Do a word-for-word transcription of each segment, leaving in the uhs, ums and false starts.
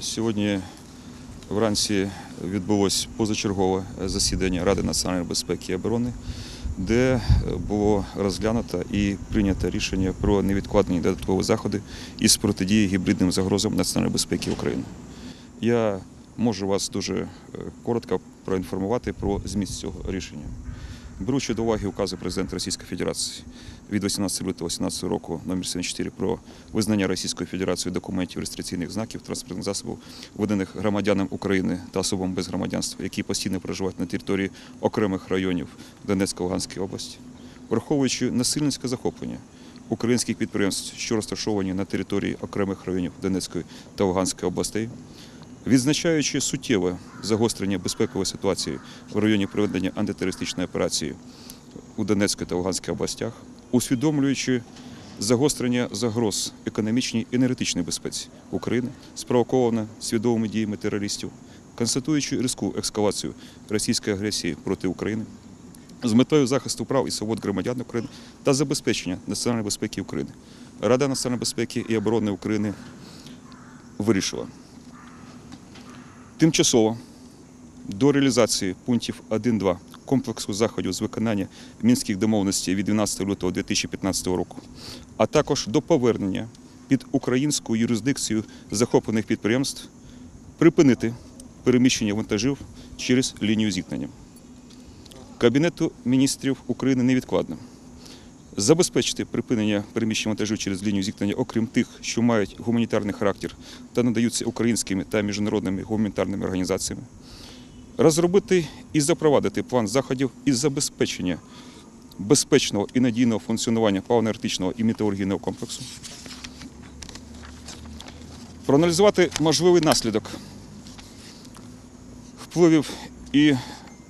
Сьогодні вранці відбулось позачергове засідання Ради національної безпеки і оборони, де було розглянуто і прийнято рішення про невідкладні додаткові заходи із протидії гібридним загрозам національної безпеки України. Я можу вас дуже коротко проінформувати про зміст цього рішення. Беручи до уваги укази президента Російської Федерації від вісімнадцятого лютого дві тисячі вісімнадцятого року номер сімдесят чотири про визнання Російської Федерації документів реєстраційних знаків транспортних засобів, введених громадянам України та особам без громадянства, які постійно проживають на території окремих районів Донецької та Луганської області, враховуючи насильницьке захоплення українських підприємств, що розташовані на території окремих районів Донецької та Луганської областей, відзначаючи суттєве загострення безпекової ситуації в районі проведення антитерористичної операції у Донецькій та Луганській областях, усвідомлюючи загострення загроз економічній і енергетичній безпеці України, спровоковане свідомими діями терористів, констатуючи різку ескалацію російської агресії проти України, з метою захисту прав і свобод громадян України та забезпечення національної безпеки України, Рада національної безпеки і оборони України вирішила тимчасово до реалізації пунктів один два комплексу заходів з виконання Мінських домовленостей від дванадцятого лютого дві тисячі п'ятнадцятого року, а також до повернення під українську юрисдикцію захоплених підприємств припинити переміщення вантажів через лінію зіткнення. Кабінету міністрів України невідкладно забезпечити припинення переміщення вантажів через лінію зіткнення, окрім тих, що мають гуманітарний характер та надаються українськими та міжнародними гуманітарними організаціями, розробити і запровадити план заходів із забезпечення безпечного і надійного функціонування паливно-енергетичного і металургійного комплексу, проаналізувати можливий наслідок впливів і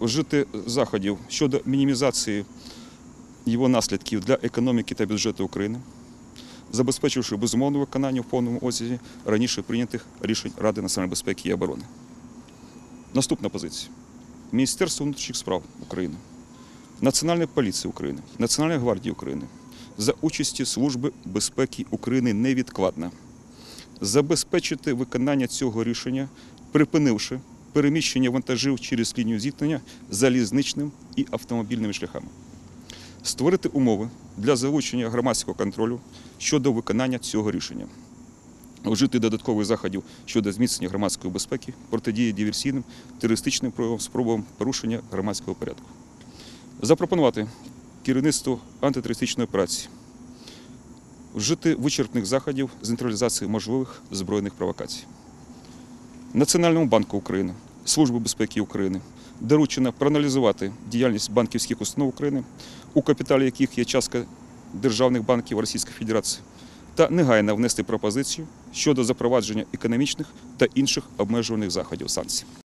вжити заходів щодо мінімізації його наслідків для економіки та бюджету України, забезпечивши безумовне виконання в повному обсязі раніше прийнятих рішень Ради національної безпеки і оборони. Наступна позиція. Міністерство внутрішніх справ України, Національна поліція України, Національна гвардія України за участі Служби безпеки України невідкладно забезпечити виконання цього рішення, припинивши переміщення вантажів через лінію зіткнення залізничним і автомобільними шляхами. Створити умови для залучення громадського контролю щодо виконання цього рішення, вжити додаткових заходів щодо зміцнення громадської безпеки, протидії диверсійним, терористичним проявам, спробам порушення громадського порядку. Запропонувати керівництву антитерористичної операції, вжити вичерпних заходів з нейтралізації можливих збройних провокацій. Національному банку України, Службі безпеки України доручено проаналізувати діяльність банківських установ України, у капіталі яких є частка державних банків Російської Федерації, та негайно внести пропозицію щодо запровадження економічних та інших обмежувальних заходів санкцій.